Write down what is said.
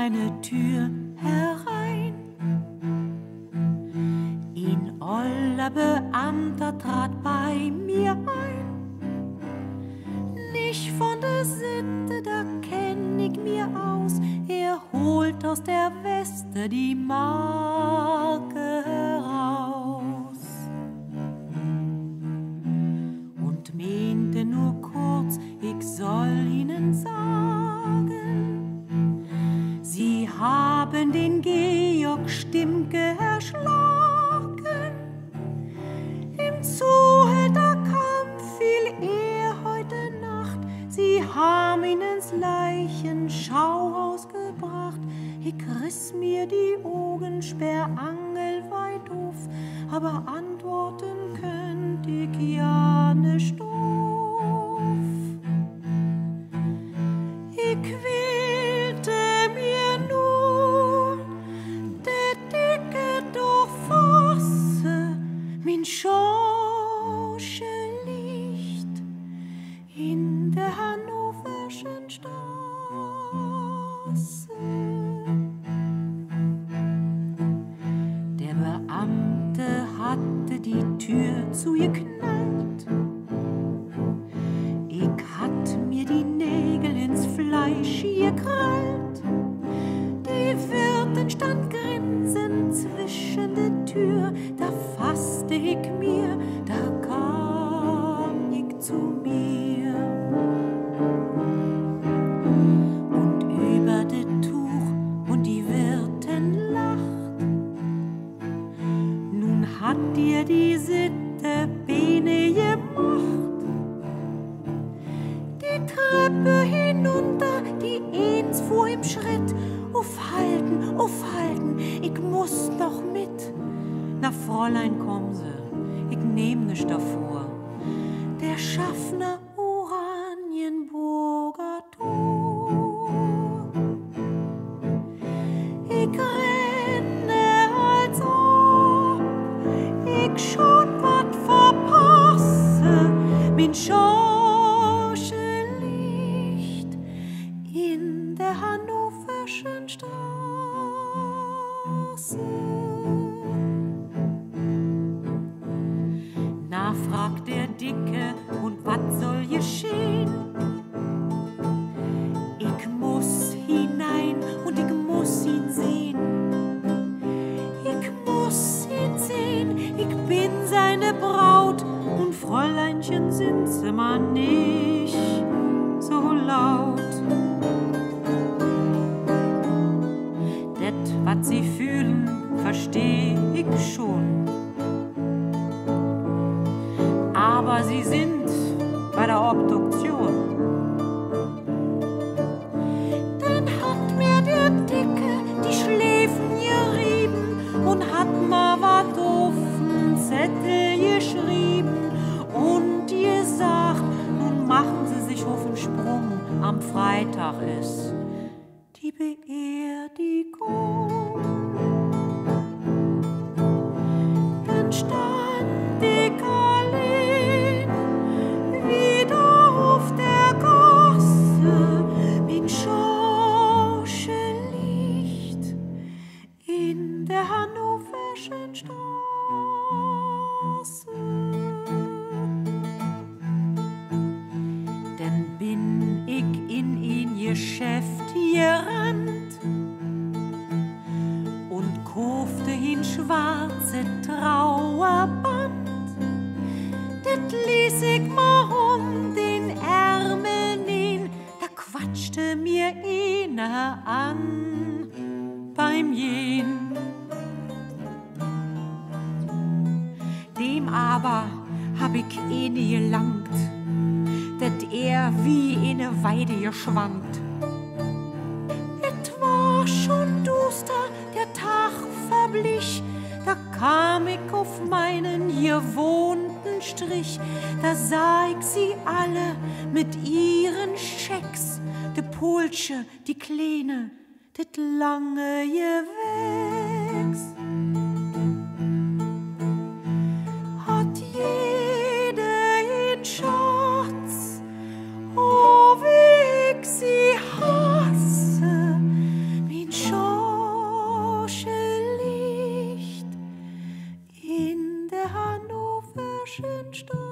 meine Tür herein. Ein oller Beamter trat bei mir ein. Nicht von der Sitte, da kenn ich mir aus. Er holt aus der Weste die Marke heraus und meinte nur kurz, ich soll ihnen sagen, sie haben den Georg Stimke erschlagen. Im Zuhälterkampf fiel er heute Nacht, sie haben ihn ins Leichenschauhaus gebracht. Ich riss mir die Augensperrangel weit auf, aber antworten könnt ich ja nicht doof. Ich quälte mir nur der dicke Durchfasse, mein Schorsche liegt in der Hannoverschen Straße. Der Beamte hatte die Tür zugeknallt. Ich hatte mir die Nägel ins Fleisch gekrallt. Die Wirtin stand grinsend zwischen der Tür. Da fasste ich mir, da kam ich zu mir. Und über das Tuch und die Wirtin lacht. Nun hat dir die Sitte Bene gemacht. Die Treppe hinunter, die eins fuhr im Schritt. Aufhalten, aufhalten, ich muss noch mit. Na Fräulein, komm sie, ich nehm nisch davor. Der Schaffner Oranienburger Tor. Ich renne als ob ich schon was verpasse, mein Schorsche. Na, fragt der Dicke, und was soll geschehen? Ich muss hinein und ich muss ihn sehen. Ich muss ihn sehen, ich bin seine Braut. Und Fräuleinchen sind immer nicht so laut. Was sie fühlen, versteh ich schon. Aber sie sind bei der Obduktion. Dann hat mir der Dicke die Schläfen gerieben und hat mal was auf'n Zettel geschrieben und gesagt, nun machen sie sich auf'n Sprung, am Freitag ist die Beerdigung. Dann stand ich allein wieder auf der Gasse, mein Schorsche liegt in der Hannoverschen Straße. Denn bin ich in ihn Geschäft gerannt und kaufte ihn schwarze Trauerband. Das ließ ich mal um den Ärmel nähen, da quatschte mir einer an beim Jähn. Dem aber hab ich nie gelangt, dass er wie in eine Weide geschwankt. Es war schon duster, der Tag verblich, da kam ich auf meinen gewohnten Strich. Da sah ich sie alle mit ihren Schecks, de Polsche, die Kleine, das lange Gewächs. Hat jede in Schatz, oh wie ich sie hasse, mein Oranienburger.